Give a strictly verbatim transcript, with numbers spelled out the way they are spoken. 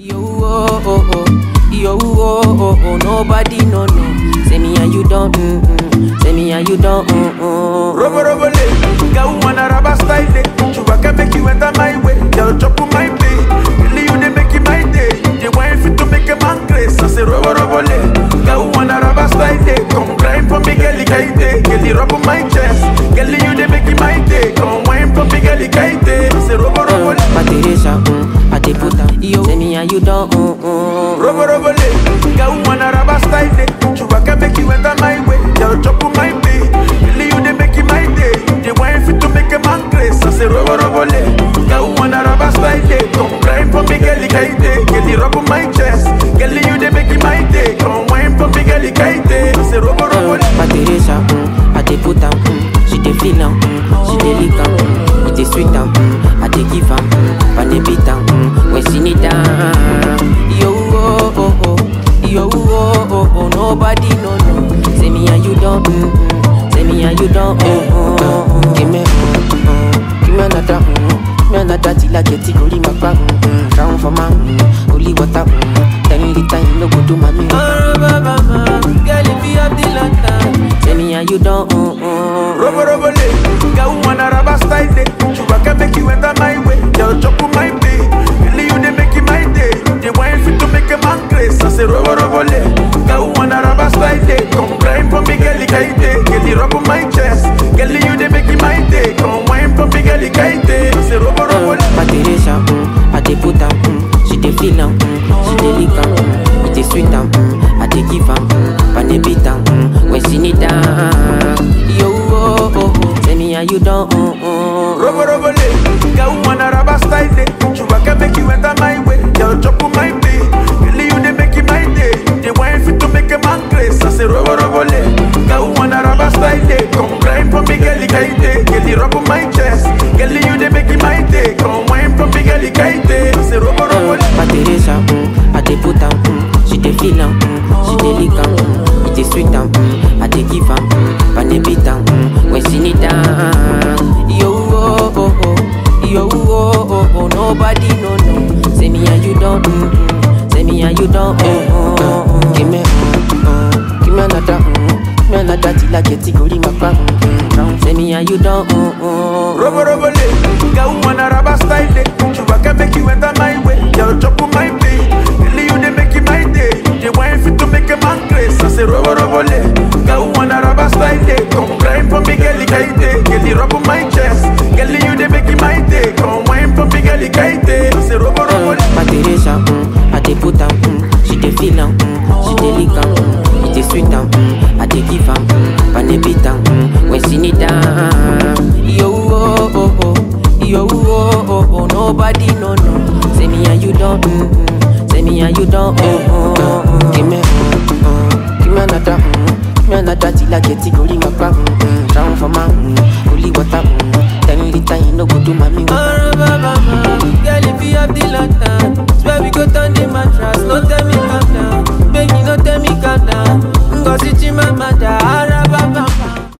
Yo, oh, oh, oh. Yo, oh, oh, oh. Nobody no no. Say me and you don't. Mm, mm. Say me and you don't. Mm, mm. Robo robo le, girl wanna rubber style it. Chuba can make you enter my way. Girl chop on my day. Really you dey make it my day. They want fit to make a man crazy. I say robo robo le, girl wanna rubber style it. Come grind for me, girlie kaite. Girlie rub on my chest. Girlie you dey make it my day. Come wine for me, girlie kaite. I say robo robo le. Patricia, mm, I dey put her. Say me and you don't. Mm, mm. Robo robo le, girl wanna rubber style it. Chuba can make you enter my way. Girl chop on my day. Really you dey make it my day. They want fit to make a man crazy. I say robo robo le, girl wanna rubber style it. Come grind for me, girlie kaite. Girlie rub on my chest. Girlie you dey make it my day. Come wine for me, girlie kaite. I say robo robo le. Patricia, mm, I dey put her. Mm, she dey feel her. Mm, she dey lick her. Mm, we dey sweet her. Mm, I dey give her. Mm, but dey beat her. Mm, when she need her. Yo, oh, oh, oh. Yo, oh, oh, oh. Nobody no no. Say me and you don't. Mm, mm. Say me and you don't. Mm, mm. Give me, mm, mm. Give me another. Mm. Me another till I get it. Only my back. Mm. Crown for my. Mm. Only water. Mm. Ten liter. No go do my me. Oh, baba, baba. Girl, if you have the lantern. Say me and you don't. Mm, mm. Robo robo le, girl wanna rubber style it. Chuba can make you enter my way. Girl, chop on my day. Really you dey make it my day. They want fit to make a man crazy. I say robo robo le, girl wanna rubber style it. Come grind for me, girlie kaite. Girlie rub on my chest. Girlie you dey make it my day. Come wine for me, girlie kaite. I say robo robo le. Patricia, mm, I dey put her. Mm, she dey feel her. Mm, she dey lick her. Mm, it dey sweet her. Mm, I dey give her. Mm, but dey beat her. Mm, when she need her. Yo. Oh, oh, oh. Say me and you don't. Oh, oh. Robo robo le, girl wanna rubber style it. Chuba can make you enter my way. Girl chop on my day. Really you dey make it my day. They want fit to make a man crazy. I say robo robo le, girl wanna rubber style it. Come grind for me, girlie kaite. Girlie rub on my chest. Girlie you dey make it my day. Come wine for me, girlie kaite. I say robo robo le. Patricia, mm, I dey put her. Mm, she dey feel her. Mm, she dey lick her. Mm, it dey sweet her. Mm, I dey give her. Mm, but dey beat her. Mm, when she need down. Yo, oh, oh, oh. Yo, oh, oh, oh. Nobody no no. Say me and you don't. Mm, mm. Say me and you don't. Mm, mm, mm. Give me, mm, mm. Give me another. Mm. Give me another till I get it go in my back. Mm, mm. Say me and you don't. Mm, mm. Robo robo le, girl wanna rubber style it. Chuba can make you enter my way. Girl chop on my day. Really you dey make it my day. They want fit to make a man crazy. I say robo robo le, girl wanna rubber style it. Come grind for me, girlie kaite. Girlie rub on my chest. Girlie you dey make it my day. Come wine for me, girlie kaite. I say robo robo le. Patricia, mm, I dey put her. Mm, she dey feel her. Mm, she dey lick her. Mm, it dey sweet her. Mm, I dey give her. Mm, but dey beat her. Mm, when she need her. Yo, oh, oh, oh. Yo, oh, oh, oh. Nobody no no. Say me and you don't. Mm, mm. Say me and you don't. Mm, mm, mm. Give me, mm, mm. Give me another. Mm. Me another till I get it go in my back. Drown for my, only water. Ten liter, you no go do my me.